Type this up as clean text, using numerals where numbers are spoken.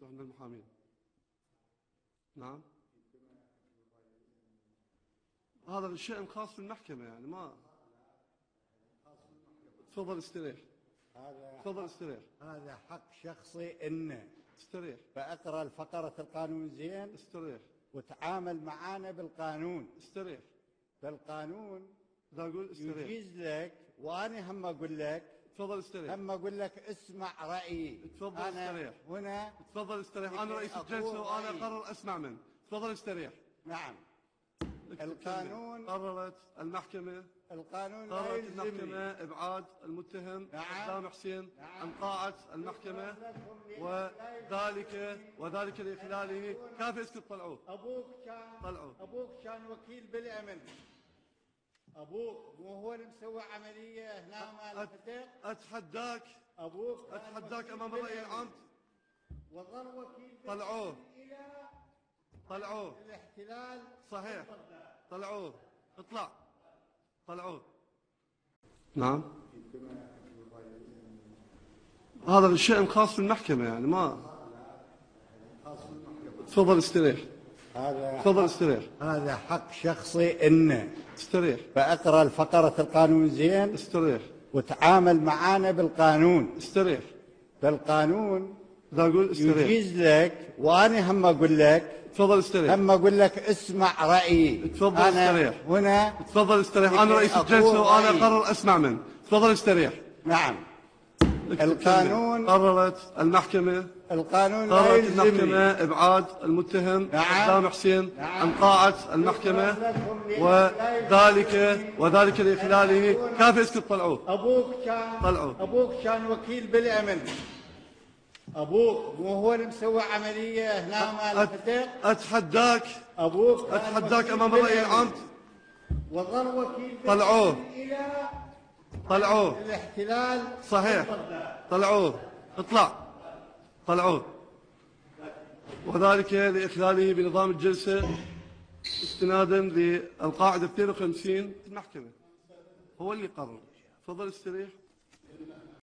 سجن المحامين. نعم هذا شيء خاص بالمحكمة يعني ما تفضل استريح. تفضل استريح. هذا حق شخصي انه استريح. فاقرا الفقرة القانون زين استريح وتعامل معانا بالقانون استريح. فالقانون يجيز لك وانا هم اقول لك تفضل استريح. هم اقول لك اسمع رايي. تفضل استريح. هنا تفضل استريح. انا رئيس الجلسة وانا اقرر اسمع من. تفضل استريح. نعم. القانون قررت المحكمة. القانون قررت المحكمة ابعاد المتهم صدام حسين عن قاعة المحكمة وذلك لإخلاله. كافي اسكت. طلعوه. ابوك كان وكيل بالامن. ابوك مو هو اللي مسوي عملية هنا مال الفتاة. اتحداك ابوك. اتحداك امام الرأي العام. وظل وكيل بالامن. طلعوه. طلعوه. الاحتلال صحيح. طلعوه. اطلع. طلعوه. نعم هذا شيء خاص بالمحكمة يعني ما تفضل استريح. تفضل استريح. هذا حق شخصي انه استريح. فاقرا الفقرة القانون زين استريح وتعامل معانا بالقانون استريح. فالقانون يجيز لك وانا هم اقول لك تفضل استريح. هم اقول لك اسمع رايي. تفضل استريح. هنا تفضل استريح. انا رئيس الجلسة وانا اقرر اسمع من. تفضل استريح. نعم. القانون قررت المحكمة. القانون قررت المحكمة ابعاد المتهم صدام حسين عن قاعة المحكمة وذلك لإخلاله. كافي اسكت. طلعوه. ابوك كان وكيل بالامن. ابوك مو هو اللي مسوي عملية هنا مال الفتاة. اتحداك ابوك. اتحداك امام الرأي العام. وظل وكيل. طلعوه. طلعوه. الاحتلال صحيح. طلعوه. اطلع. طلعوه. وذلك لإخلاله بنظام الجلسة استنادا للقاعدة 52 المحكمة. هو اللي قرر. تفضل استريح.